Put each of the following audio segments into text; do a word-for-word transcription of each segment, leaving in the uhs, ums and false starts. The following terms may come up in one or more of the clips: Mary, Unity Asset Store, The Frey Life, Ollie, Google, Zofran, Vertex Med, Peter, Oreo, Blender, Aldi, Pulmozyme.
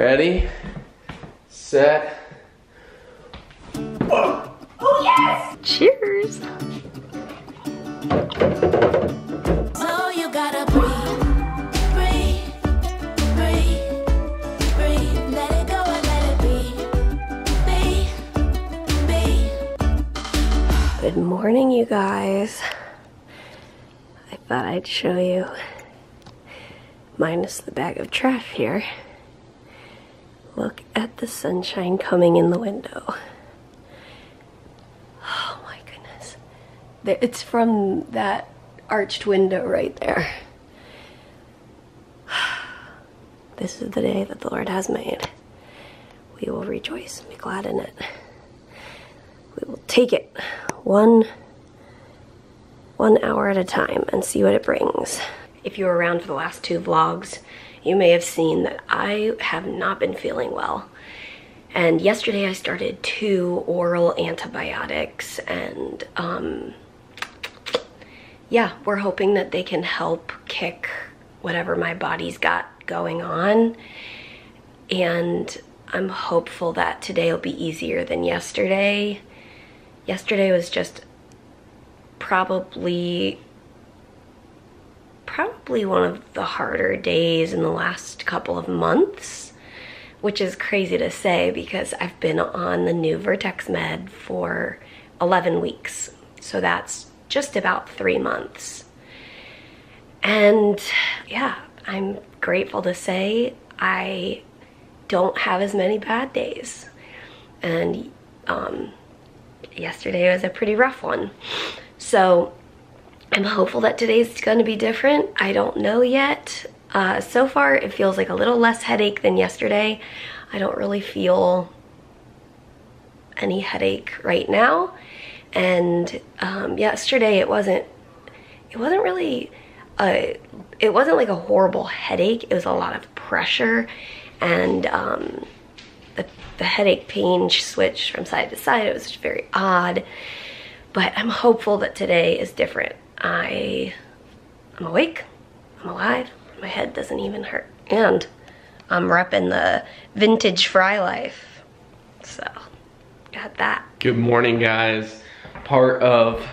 Ready, set. Oh, oh yes! Cheers! So you gotta breathe, breathe, breathe, breathe. Let it go and let it be, be, be. Good morning, you guys. I thought I'd show you, minus the bag of trash here. Look at the sunshine coming in the window. Oh my goodness. It's from that arched window right there. This is the day that the Lord has made. We will rejoice and be glad in it. We will take it one, one hour at a time and see what it brings. If you were around for the last two vlogs, you may have seen that I have not been feeling well. And yesterday I started two oral antibiotics, and um, yeah, we're hoping that they can help kick whatever my body's got going on. And I'm hopeful that today will be easier than yesterday. Yesterday was just probably probably one of the harder days in the last couple of months, which is crazy to say because I've been on the new Vertex Med for eleven weeks. So that's just about three months. And yeah, I'm grateful to say I don't have as many bad days. And um, yesterday was a pretty rough one. So I'm hopeful that today's gonna be different. I don't know yet. Uh, so far, it feels like a little less headache than yesterday. I don't really feel any headache right now. And um, yesterday, it wasn't, it wasn't really, a, it wasn't like a horrible headache. It was a lot of pressure, and um, the, the headache pain switched from side to side. It was very odd, but I'm hopeful that today is different. I, I'm awake, I'm alive, my head doesn't even hurt, and I'm repping the vintage fry life, so got that. Good morning, guys. Part of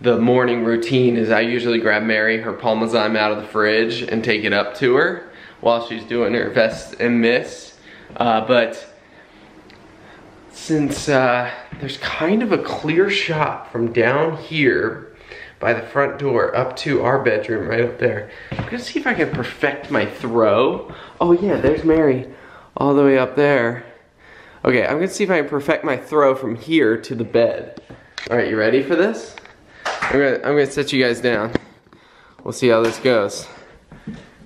the morning routine is I usually grab Mary her Pulmozyme out of the fridge and take it up to her while she's doing her vest and miss, uh, but since uh, there's kind of a clear shot from down here by the front door up to our bedroom right up there. I'm gonna see if I can perfect my throw. Oh yeah, there's Mary all the way up there. Okay, I'm gonna see if I can perfect my throw from here to the bed. All right, you ready for this? I'm gonna, I'm gonna set you guys down. We'll see how this goes.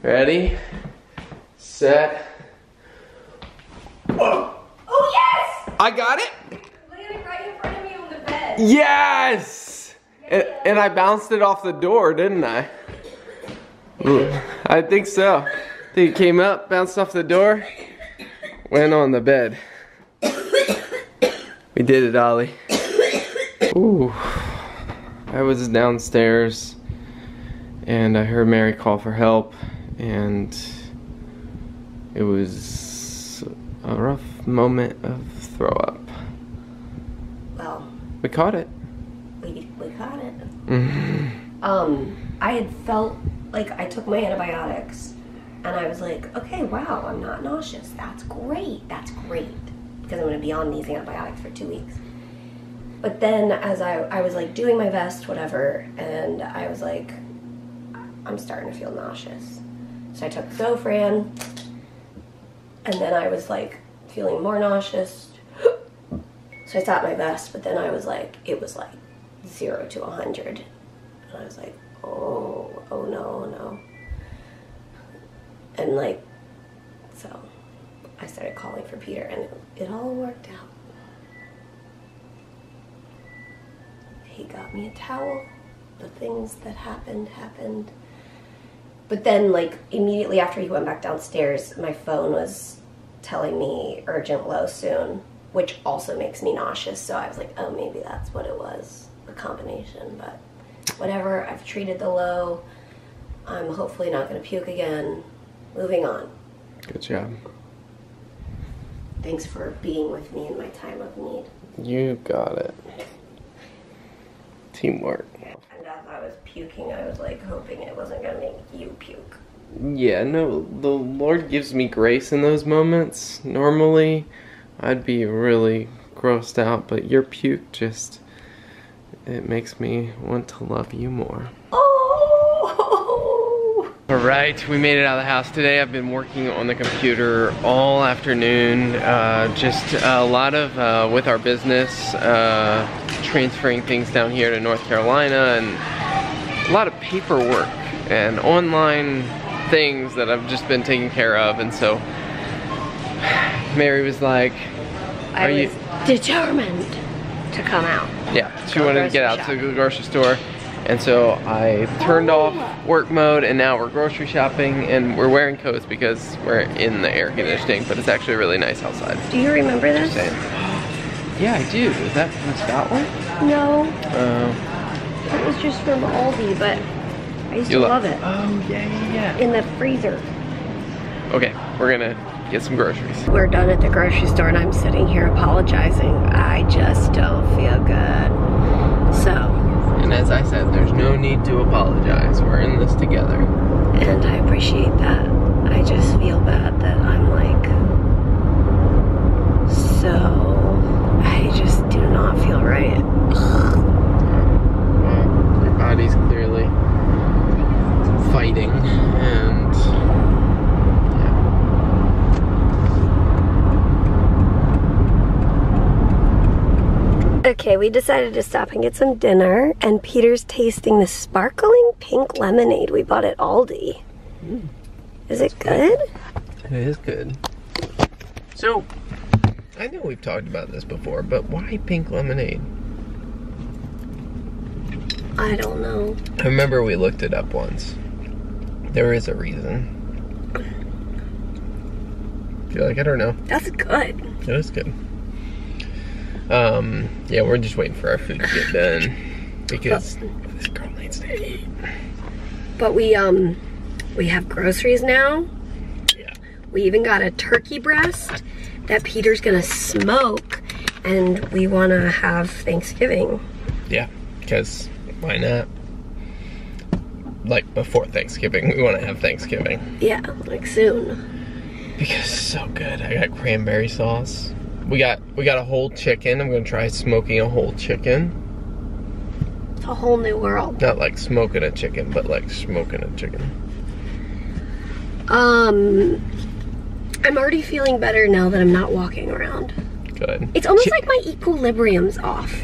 Ready, set. Oh, oh yes! I got it? Literally right in front of me on the bed. Yes! And, and I bounced it off the door, didn't I? Ooh, I think so. I think it came up, bounced off the door, went on the bed. We did it, Ollie. Ooh. I was downstairs, and I heard Mary call for help, and it was a rough moment of throw up. Well, we caught it. We, we caught it. Mm-hmm. um, I had felt like I took my antibiotics and I was like, okay, wow, I'm not nauseous. That's great. That's great. Because I'm going to be on these antibiotics for two weeks. But then as I, I was like doing my best, whatever, and I was like, I'm starting to feel nauseous. So I took Zofran, and then I was like feeling more nauseous. So I thought my best, but then I was like, it was like, zero to a hundred, and I was like, oh, oh no, no, and like, so I started calling for Peter, and it, it all worked out. He got me a towel. The things that happened happened, but then like immediately after he went back downstairs, my phone was telling me urgent low soon, which also makes me nauseous. So I was like, oh, maybe that's what it was. A combination, but whatever. I've treated the low. I'm hopefully not going to puke again. Moving on. Good job. Thanks for being with me in my time of need. You got it. Teamwork. And as I was puking, I was like hoping it wasn't gonna make you puke. Yeah, no, the Lord gives me grace in those moments. Normally, I'd be really grossed out, but your puke just, it makes me want to love you more. Oh! Alright, we made it out of the house today. I've been working on the computer all afternoon. Uh, just a lot of, uh, with our business, uh, transferring things down here to North Carolina, and a lot of paperwork and online things that I've just been taking care of. And so Mary was like, Are I was you determined to come out? Yeah, she go wanted to get out shopping. to the grocery store. And so I turned oh. off work mode, and now we're grocery shopping, and we're wearing coats because we're in the air conditioning, but it's actually really nice outside. Do you remember this? Yeah, I do. Is that from Scotland? No. Uh, it was just from Aldi, but I used to love, love it. Oh, yeah, yeah, yeah. In the freezer. Okay, we're gonna get some groceries. We're done at the grocery store, and I'm sitting here apologizing. I just don't feel good, so. And as I said, there's no need to apologize. We're in this together. And I appreciate that. I just feel bad that I'm like, so, I just do not feel right. Ugh. Well, your body's clearly fighting, and yeah. Okay, we decided to stop and get some dinner, and Peter's tasting the sparkling pink lemonade we bought at Aldi. Mm, is it good? It is good. So, I know we've talked about this before, but why pink lemonade? I don't know. I remember we looked it up once. There is a reason. You're like, I don't know. That's good. It is good. Um, yeah, we're just waiting for our food to get done because but, this girl needs to eat. But we um, we have groceries now. Yeah. We even got a turkey breast that Peter's gonna smoke, and we wanna have Thanksgiving. Yeah, because why not? Like before Thanksgiving. We want to have Thanksgiving. Yeah, like soon. Because it's so good. I got cranberry sauce. We got we got a whole chicken. I'm gonna try smoking a whole chicken. It's a whole new world. Not like smoking a chicken, but like smoking a chicken. Um, I'm already feeling better now that I'm not walking around. Good. It's almost Ch like my equilibrium's off.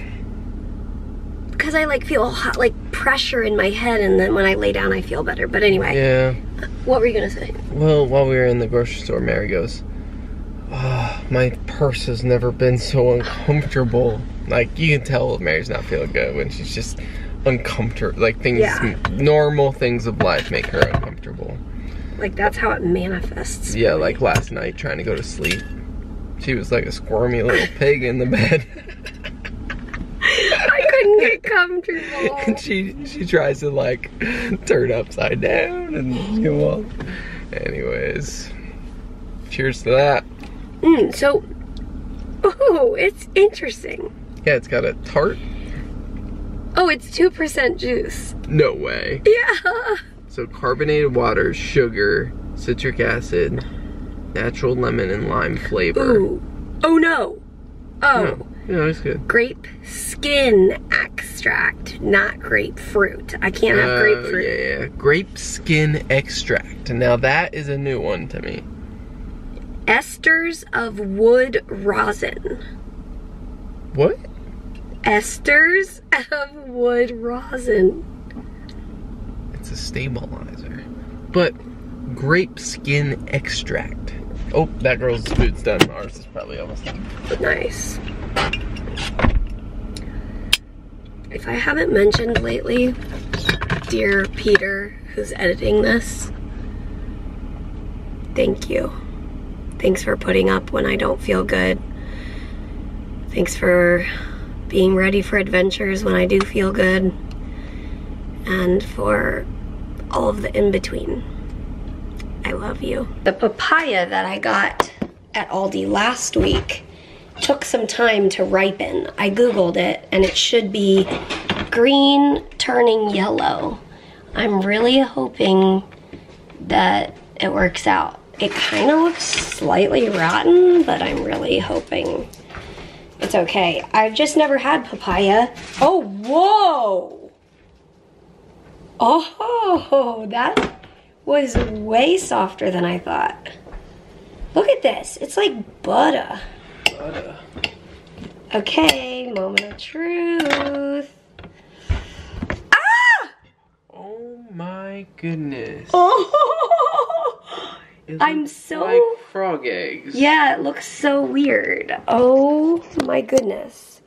Because I like feel hot, like pressure in my head, and then when I lay down I feel better. But anyway, yeah. What were you gonna say? Well, while we were in the grocery store, Mary goes, oh, my purse has never been so uncomfortable. Like you can tell Mary's not feeling good when she's just uncomfortable. Like things, yeah. Normal things of life make her uncomfortable. Like that's how it manifests. Yeah, like me. Last night trying to go to sleep, she was like a squirmy little pig in the bed. I couldn't get comfortable. And she she tries to like turn upside down and go off. Anyways, cheers to that. Mm, so, oh, it's interesting. Yeah, it's got a tart. Oh, it's two percent juice. No way. Yeah. So carbonated water, sugar, citric acid, natural lemon and lime flavor. Ooh. Oh no. Oh. No. No, it's good. Grape skin extract, not grapefruit. I can't have uh, grapefruit. Yeah, yeah. Grape skin extract. Now that is a new one to me. Esters of wood rosin. What? Esters of wood rosin. It's a stabilizer. But grape skin extract. Oh, that girl's food's done. Ours is probably almost done. Nice. If I haven't mentioned lately, dear Peter, who's editing this, thank you. Thanks for putting up when I don't feel good. Thanks for being ready for adventures when I do feel good. And for all of the in-between. I love you. The papaya that I got at Aldi last week took some time to ripen. I Googled it and it should be green turning yellow. I'm really hoping that it works out. It kind of looks slightly rotten, but I'm really hoping it's okay. I've just never had papaya. Oh, whoa! Oh, that was way softer than I thought. Look at this, it's like butter. Butter. Okay, moment of truth. Ah! Oh my goodness. Oh! It looks I'm so like frog eggs. Yeah, it looks so weird. Oh my goodness.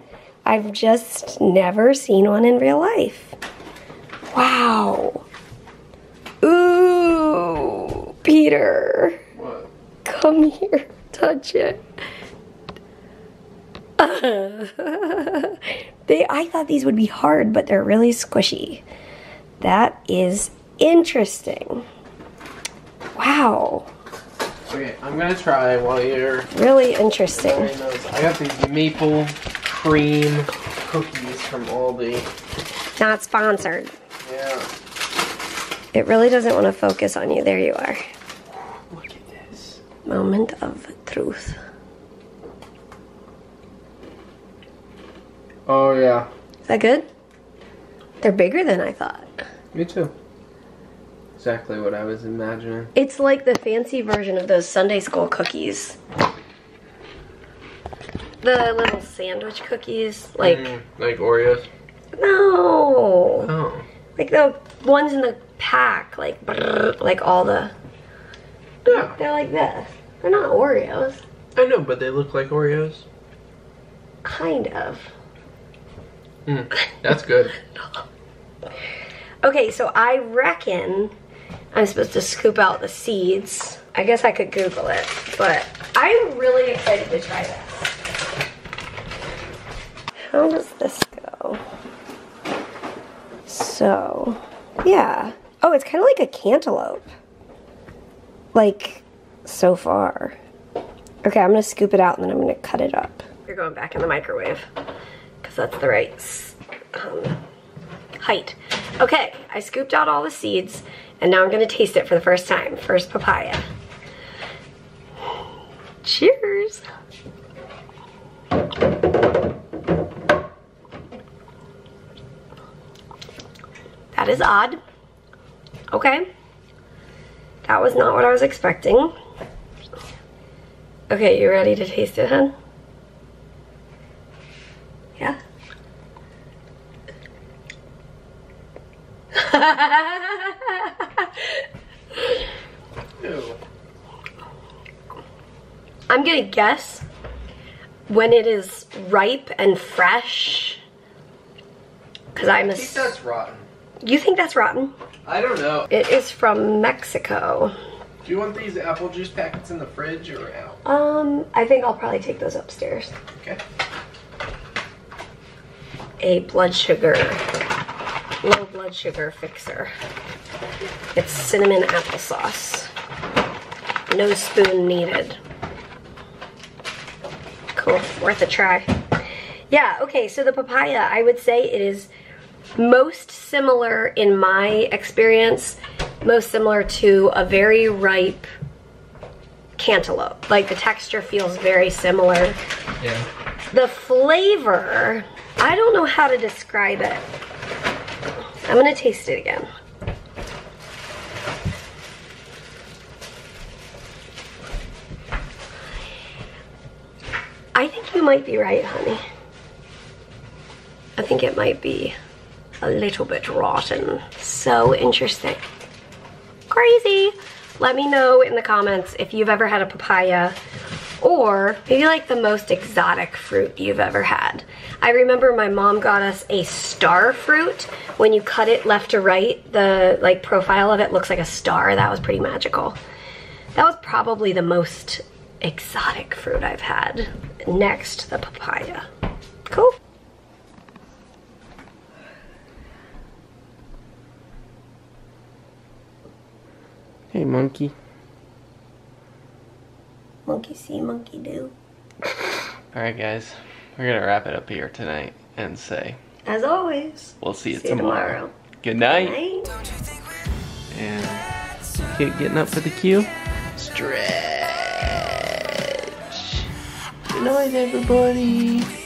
I've just never seen one in real life. Wow. Ooh, Peter. What? Come here, touch it. they I thought these would be hard, but they're really squishy. That is interesting. Wow. Okay, I'm gonna try while you're really interesting. I got these maple cream cookies from Aldi. Not sponsored. Yeah. It really doesn't want to focus on you. There you are. Look at this. Moment of truth. Oh yeah. Is that good? They're bigger than I thought. Me too. Exactly what I was imagining. It's like the fancy version of those Sunday school cookies. The little sandwich cookies, like... Mm, like Oreos? No! Oh. Like the ones in the pack, like... Brrr, like all the... Yeah. They're like this. They're not Oreos. I know, but they look like Oreos. Kind of. Mm, that's good. Okay, so I reckon I'm supposed to scoop out the seeds. I guess I could Google it, but I'm really excited to try this. How does this go? So, yeah. Oh, it's kind of like a cantaloupe. Like, so far. Okay, I'm gonna scoop it out and then I'm gonna cut it up. You're going back in the microwave, because that's the right um, height. Okay, I scooped out all the seeds, and now I'm gonna taste it for the first time. First papaya. Cheers. That is odd. Okay. That was not what I was expecting. Okay, you ready to taste it, hun? Yeah? I'm gonna guess when it is ripe and fresh, because I'm a. I think that's rotten. You think that's rotten? I don't know. It is from Mexico. Do you want these apple juice packets in the fridge or out? Um, I think I'll probably take those upstairs. Okay. A blood sugar. Low blood sugar fixer. It's cinnamon applesauce. No spoon needed. Cool, worth a try. Yeah, okay, so the papaya, I would say it is most similar, in my experience, most similar to a very ripe cantaloupe. Like the texture feels very similar. Yeah. The flavor, I don't know how to describe it. I'm gonna taste it again. I think you might be right, honey. I think it might be a little bit rotten. So interesting. Crazy! Let me know in the comments if you've ever had a papaya, or maybe like the most exotic fruit you've ever had. I remember my mom got us a star fruit. When you cut it left to right, the like profile of it looks like a star. That was pretty magical. That was probably the most exotic fruit I've had. Next, the papaya. Cool. Hey, monkey. Monkey see, monkey do. Alright guys, we're gonna wrap it up here tonight and say, as always, we'll see you see tomorrow. tomorrow. Good night. Good night. And kid getting up for the queue. Stretch. Good night everybody.